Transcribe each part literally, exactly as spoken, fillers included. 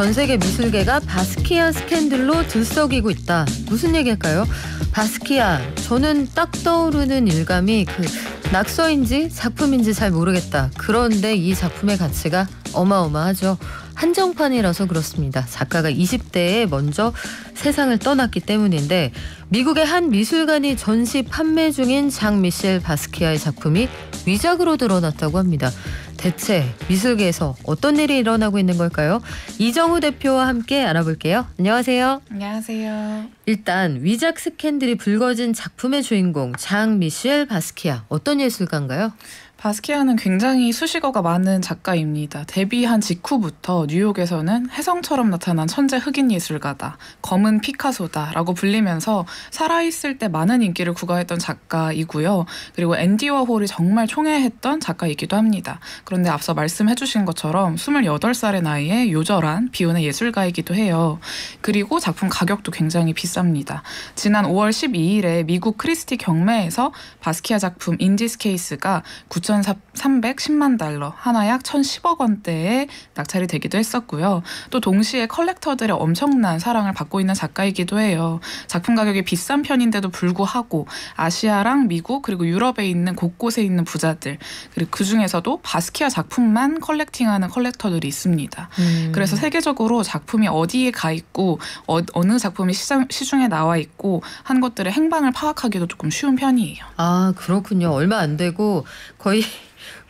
전 세계 미술계가 바스키아 스캔들로 들썩이고 있다. 무슨 얘기일까요? 바스키아, 저는 딱 떠오르는 일감이 그 낙서인지 작품인지 잘 모르겠다. 그런데 이 작품의 가치가 어마어마하죠. 한정판이라서 그렇습니다. 작가가 이십 대에 먼저 세상을 떠났기 때문인데 미국의 한 미술관이 전시 판매 중인 장미셸 바스키아의 작품이 위작으로 드러났다고 합니다. 대체 미술계에서 어떤 일이 일어나고 있는 걸까요? 이정우 대표와 함께 알아볼게요. 안녕하세요. 안녕하세요. 일단 위작 스캔들이 불거진 작품의 주인공 장미셸 바스키아, 어떤 예술가인가요? 바스키아는 굉장히 수식어가 많은 작가입니다. 데뷔한 직후부터 뉴욕에서는 혜성처럼 나타난 천재 흑인 예술가다, 검은 피카소다 라고 불리면서 살아있을 때 많은 인기를 구가했던 작가이고요. 그리고 앤디 워홀이 정말 총애했던 작가이기도 합니다. 그런데 앞서 말씀해주신 것처럼 스물여덟 살의 나이에 요절한 비운의 예술가이기도 해요. 그리고 작품 가격도 굉장히 비쌉니다. 지난 오월 십이일에 미국 크리스티 경매에서 바스키아 작품 인디스케이스가 구천삼백십만 달러, 하나 약 천십억 원대에 낙찰이 되기도 했었고요. 또 동시에 컬렉터들의 엄청난 사랑을 받고 있는 작가이기도 해요. 작품 가격이 비싼 편인데도 불구하고 아시아랑 미국 그리고 유럽에 있는 곳곳에 있는 부자들, 그리고 그중에서도 바스키아 작품만 컬렉팅하는 컬렉터들이 있습니다. 음. 그래서 세계적으로 작품이 어디에 가 있고 어, 어느 작품이 시장, 시중에 나와 있고 한 것들의 행방을 파악하기도 조금 쉬운 편이에요. 아, 그렇군요. 얼마 안 되고 거의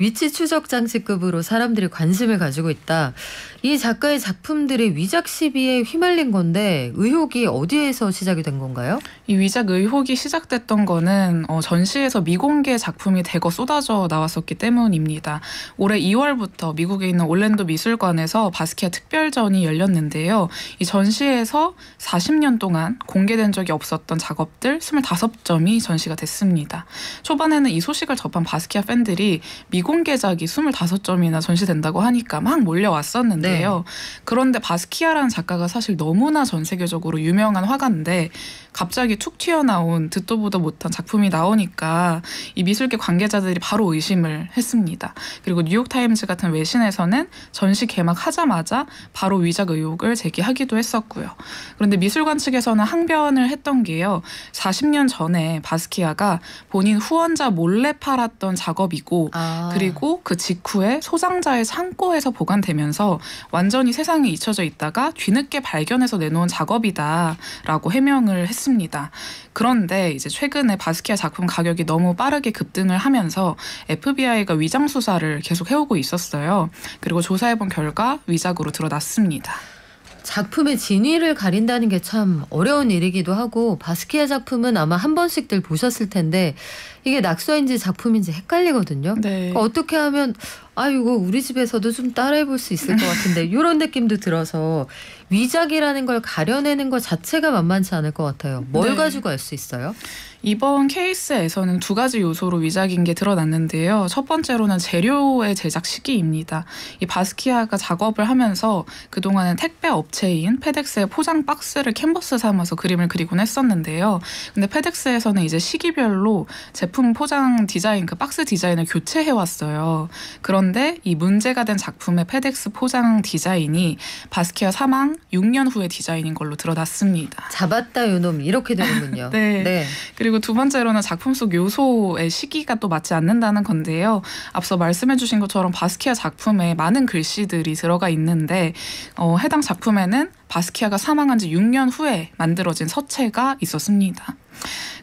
위치 추적 장치급으로 사람들이 관심을 가지고 있다. 이 작가의 작품들이 위작 시비에 휘말린 건데 의혹이 어디에서 시작이 된 건가요? 이 위작 의혹이 시작됐던 거는 어, 전시에서 미공개 작품이 대거 쏟아져 나왔었기 때문입니다. 올해 이월부터 미국에 있는 올랜도 미술관에서 바스키아 특별전이 열렸는데요. 이 전시에서 사십 년 동안 공개된 적이 없었던 작업들 이십오 점이 전시가 됐습니다. 초반에는 이 소식을 접한 바스키아 팬들이 미국 공개작이 이십오 점이나 전시된다고 하니까 막 몰려왔었는데요. 네. 그런데 바스키아라는 작가가 사실 너무나 전 세계적으로 유명한 화가인데 갑자기 툭 튀어나온 듣도 보도 못한 작품이 나오니까 이 미술계 관계자들이 바로 의심을 했습니다. 그리고 뉴욕타임즈 같은 외신에서는 전시 개막하자마자 바로 위작 의혹을 제기하기도 했었고요. 그런데 미술관 측에서는 항변을 했던 게요, 사십 년 전에 바스키아가 본인 후원자 몰래 팔았던 작업이고 아. 그리고 그 직후에 소장자의 창고에서 보관되면서 완전히 세상에 잊혀져 있다가 뒤늦게 발견해서 내놓은 작업이다라고 해명을 했습니다. 그런데 이제 최근에 바스키아 작품 가격이 너무 빠르게 급등을 하면서 에프비아이가 위장 수사를 계속 해오고 있었어요. 그리고 조사해본 결과 위작으로 드러났습니다. 작품의 진위를 가린다는 게 참 어려운 일이기도 하고 바스키아 작품은 아마 한 번씩들 보셨을 텐데 이게 낙서인지 작품인지 헷갈리거든요. 네. 그러니까 어떻게 하면 아 이거 우리 집에서도 좀 따라해볼 수 있을 것 같은데 이런 느낌도 들어서 위작이라는 걸 가려내는 것 자체가 만만치 않을 것 같아요. 뭘 네. 가지고 알 수 있어요? 이번 케이스에서는 두 가지 요소로 위작인 게 드러났는데요. 첫 번째로는 재료의 제작 시기입니다. 이 바스키아가 작업을 하면서 그동안은 택배 업체인 페덱스의 포장 박스를 캔버스 삼아서 그림을 그리곤 했었는데요. 근데 페덱스에서는 이제 시기별로 제품 포장 디자인, 그 박스 디자인을 교체해왔어요. 그런데 이 문제가 된 작품의 페덱스 포장 디자인이 바스키아 사망 육 년 후의 디자인인 걸로 드러났습니다. 잡았다 요놈, 이렇게 되는군요. 네. 네. 그리고 두 번째로는 작품 속 요소의 시기가 또 맞지 않는다는 건데요. 앞서 말씀해주신 것처럼 바스키아 작품에 많은 글씨들이 들어가 있는데 어, 해당 작품에는 바스키아가 사망한 지 육 년 후에 만들어진 서체가 있었습니다.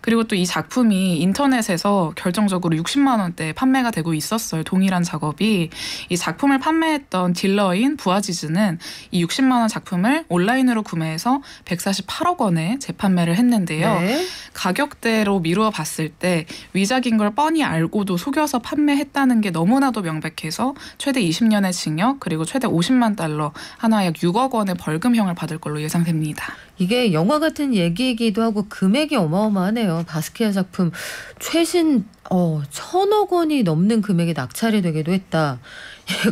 그리고 또 이 작품이 인터넷에서 결정적으로 육십만 원대에 판매가 되고 있었어요. 동일한 작업이. 이 작품을 판매했던 딜러인 부아지즈는 이 육십만 원 작품을 온라인으로 구매해서 백사십팔억 원에 재판매를 했는데요. 네. 가격대로 미루어 봤을 때 위작인 걸 뻔히 알고도 속여서 판매했다는 게 너무나도 명백해서 최대 이십 년의 징역 그리고 최대 오십만 달러, 하나 약 육억 원의 벌금형을 받을 걸로 예상됩니다. 이게 영화 같은 얘기이기도 하고 금액이 어마어마하네요. 바스키아 작품 최신 어, 천억 원이 넘는 금액이 낙찰이 되기도 했다.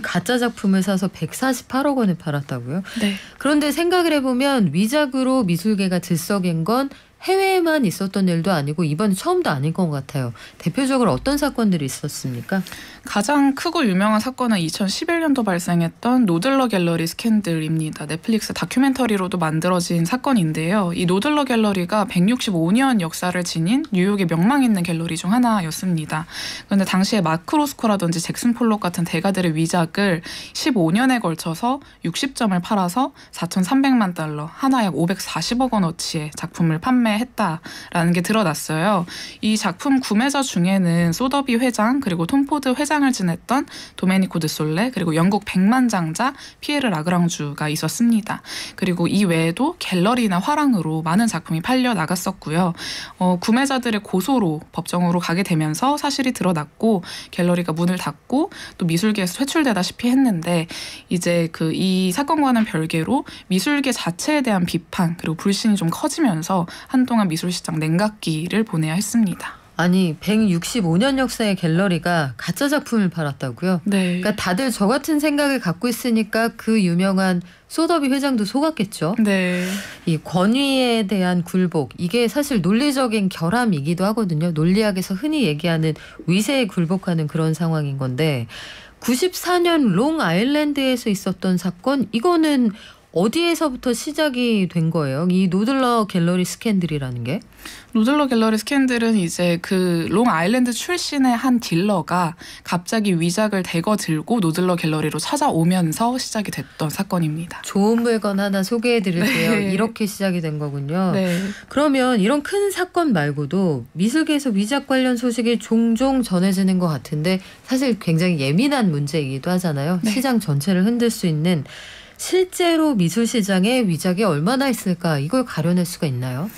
가짜 작품을 사서 백사십팔억 원에 팔았다고요? 네. 그런데 생각을 해보면 위작으로 미술계가 들썩인 건 해외에만 있었던 일도 아니고 이번이 처음도 아닌 것 같아요. 대표적으로 어떤 사건들이 있었습니까? 가장 크고 유명한 사건은 이천십일 년도 발생했던 노들러 갤러리 스캔들입니다. 넷플릭스 다큐멘터리로도 만들어진 사건인데요. 이 노들러 갤러리가 백육십오 년 역사를 지닌 뉴욕의 명망 있는 갤러리 중 하나였습니다. 그런데 당시에 마크 로스코라든지 잭슨 폴록 같은 대가들의 위작을 십오 년에 걸쳐서 육십 점을 팔아서 사천삼백만 달러, 하나 약 오백사십억 원어치의 작품을 판매했다라는 게 드러났어요. 이 작품 구매자 중에는 소더비 회장, 그리고 톰 포드 회장을 지냈던 도메니코 드 솔레, 그리고 영국 백만장자 피에르 라그랑주가 있었습니다. 그리고 이 외에도 갤러리나 화랑으로 많은 작품이 팔려 나갔었고요. 어, 구매자들의 고소로 법정으로 가게 되면서 사실이 드러났고, 갤러리가 문을 닫고 또 미술계에서 퇴출되다시피 했는데, 이제 그 이 사건과는 별개로 미술계 자체에 대한 비판 그리고 불신이 좀 커지면서 한동안 미술시장 냉각기를 보내야 했습니다. 아니, 백육십오 년 역사의 갤러리가 가짜 작품을 팔았다고요? 네. 그러니까 다들 저 같은 생각을 갖고 있으니까 그 유명한 소더비 회장도 속았겠죠. 네. 이 권위에 대한 굴복, 이게 사실 논리적인 결함이기도 하거든요. 논리학에서 흔히 얘기하는 위세에 굴복하는 그런 상황인 건데, 구십사 년 롱아일랜드에서 있었던 사건, 이거는 어디에서부터 시작이 된 거예요? 이 노들러 갤러리 스캔들이라는 게? 노들러 갤러리 스캔들은 이제 그 롱아일랜드 출신의 한 딜러가 갑자기 위작을 대거 들고 노들러 갤러리로 찾아오면서 시작이 됐던 사건입니다. 좋은 물건 하나 소개해드릴게요. 네. 이렇게 시작이 된 거군요. 네. 그러면 이런 큰 사건 말고도 미술계에서 위작 관련 소식이 종종 전해지는 것 같은데, 사실 굉장히 예민한 문제이기도 하잖아요. 네. 시장 전체를 흔들 수 있는, 실제로 미술시장에 위작이 얼마나 있을까, 이걸 가려낼 수가 있나요?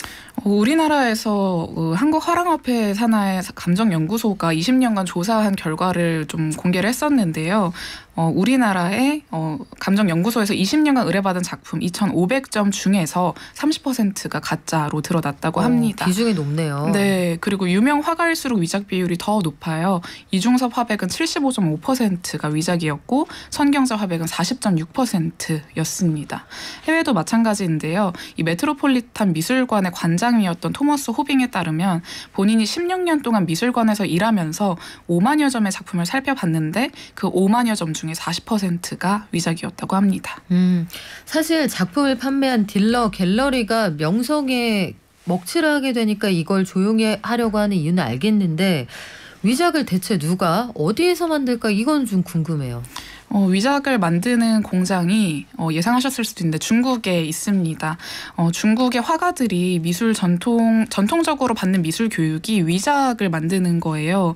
우리나라에서 한국 화랑협회 산하의 감정연구소가 이십 년간 조사한 결과를 좀 공개를 했었는데요. 어, 우리나라의 어, 감정연구소에서 이십 년간 의뢰받은 작품 이천오백 점 중에서 삼십 퍼센트가 가짜로 드러났다고 어, 합니다. 비중이 높네요. 네. 그리고 유명 화가일수록 위작 비율이 더 높아요. 이중섭 화백은 칠십오 점 오 퍼센트가 위작이었고, 선경자 화백은 사십 점 육 퍼센트였습니다. 해외도 마찬가지인데요. 이 메트로폴리탄 미술관의 관장이었던 토머스 호빙에 따르면 본인이 십육 년 동안 미술관에서 일하면서 오만여 점의 작품을 살펴봤는데, 그 오만여 점 중 사십 퍼센트가 위작이었다고 합니다. 음, 사실 작품을 판매한 딜러 갤러리가 명성에 먹칠하게 되니까 이걸 조용히 하려고 하는 이유는 알겠는데, 위작을 대체 누가 어디에서 만들까, 이건 좀 궁금해요. 어, 위작을 만드는 공장이 어, 예상하셨을 수도 있는데 중국에 있습니다. 어, 중국의 화가들이 미술 전통, 전통적으로 받는 미술 교육이 위작을 만드는 거예요.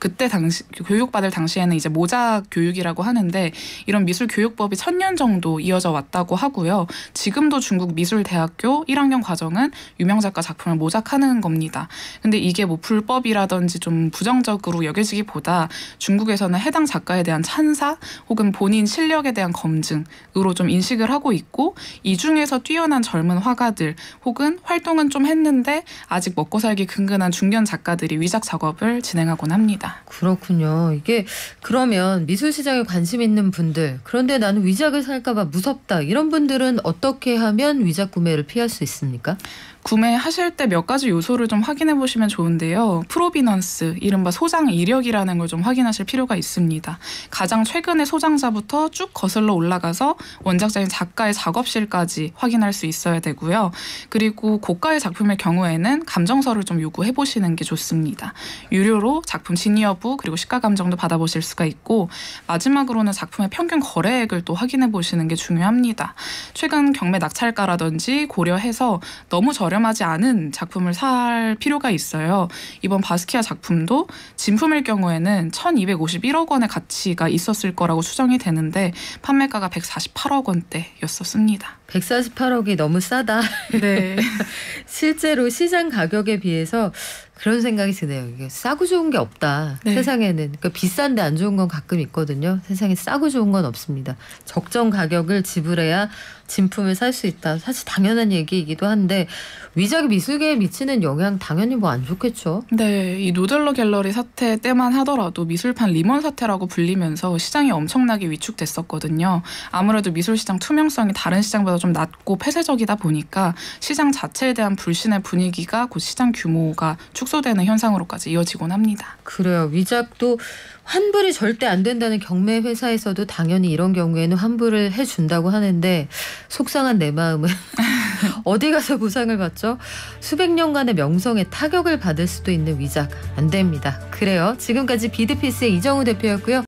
그때 당시 교육받을 당시에는 이제 모작 교육이라고 하는데, 이런 미술 교육법이 천년 정도 이어져 왔다고 하고요. 지금도 중국 미술대학교 일 학년 과정은 유명 작가 작품을 모작하는 겁니다. 근데 이게 뭐 불법이라든지 좀 부정적으로 여겨지기보다 중국에서는 해당 작가에 대한 찬사 혹은 본인 실력에 대한 검증으로 좀 인식을 하고 있고, 이 중에서 뛰어난 젊은 화가들 혹은 활동은 좀 했는데 아직 먹고 살기 근근한 중견 작가들이 위작 작업을 진행하곤 합니다. 그렇군요. 이게 그러면 미술시장에 관심 있는 분들, 그런데 나는 위작을 살까 봐 무섭다, 이런 분들은 어떻게 하면 위작 구매를 피할 수 있습니까? 구매하실 때 몇 가지 요소를 좀 확인해 보시면 좋은데요. 프로비넌스, 이른바 소장 이력이라는 걸 좀 확인하실 필요가 있습니다. 가장 최근의 소장자부터 쭉 거슬러 올라가서 원작자인 작가의 작업실까지 확인할 수 있어야 되고요. 그리고 고가의 작품의 경우에는 감정서를 좀 요구해 보시는 게 좋습니다. 유료로 작품 진위 여부 그리고 시가감정도 받아보실 수가 있고, 마지막으로는 작품의 평균 거래액을 또 확인해 보시는 게 중요합니다. 최근 경매 낙찰가라든지 고려해서 너무 저렴한 하지 않은 작품을 살 필요가 있어요. 이번 바스키아 작품도 진품일 경우에는 천이백오십일억 원의 가치가 있었을 거라고 추정이 되는데, 판매가가 백사십팔억 원대였었습니다. 백사십팔억이 너무 싸다. 네. 실제로 시장 가격에 비해서 그런 생각이 드네요. 이게 싸고 좋은 게 없다. 네. 세상에는. 그러니까 비싼데 안 좋은 건 가끔 있거든요. 세상에 싸고 좋은 건 없습니다. 적정 가격을 지불해야 진품을 살 수 있다. 사실 당연한 얘기이기도 한데 위작이 미술계에 미치는 영향 당연히 뭐 안 좋겠죠. 네. 이 노들러 갤러리 사태 때만 하더라도 미술판 리먼 사태라고 불리면서 시장이 엄청나게 위축됐었거든요. 아무래도 미술시장 투명성이 다른 시장보다 좀 낮고 폐쇄적이다 보니까 시장 자체에 대한 불신의 분위기가 곧 시장 규모가 축소되는 현상으로까지 이어지곤 합니다. 그래요. 위작도 환불이 절대 안 된다는 경매 회사에서도 당연히 이런 경우에는 환불을 해준다고 하는데 속상한 내 마음은 어디 가서 보상을 받죠? 수백 년간의 명성에 타격을 받을 수도 있는 위작 안 됩니다. 그래요. 지금까지 비드피스의 이정우 대표였고요.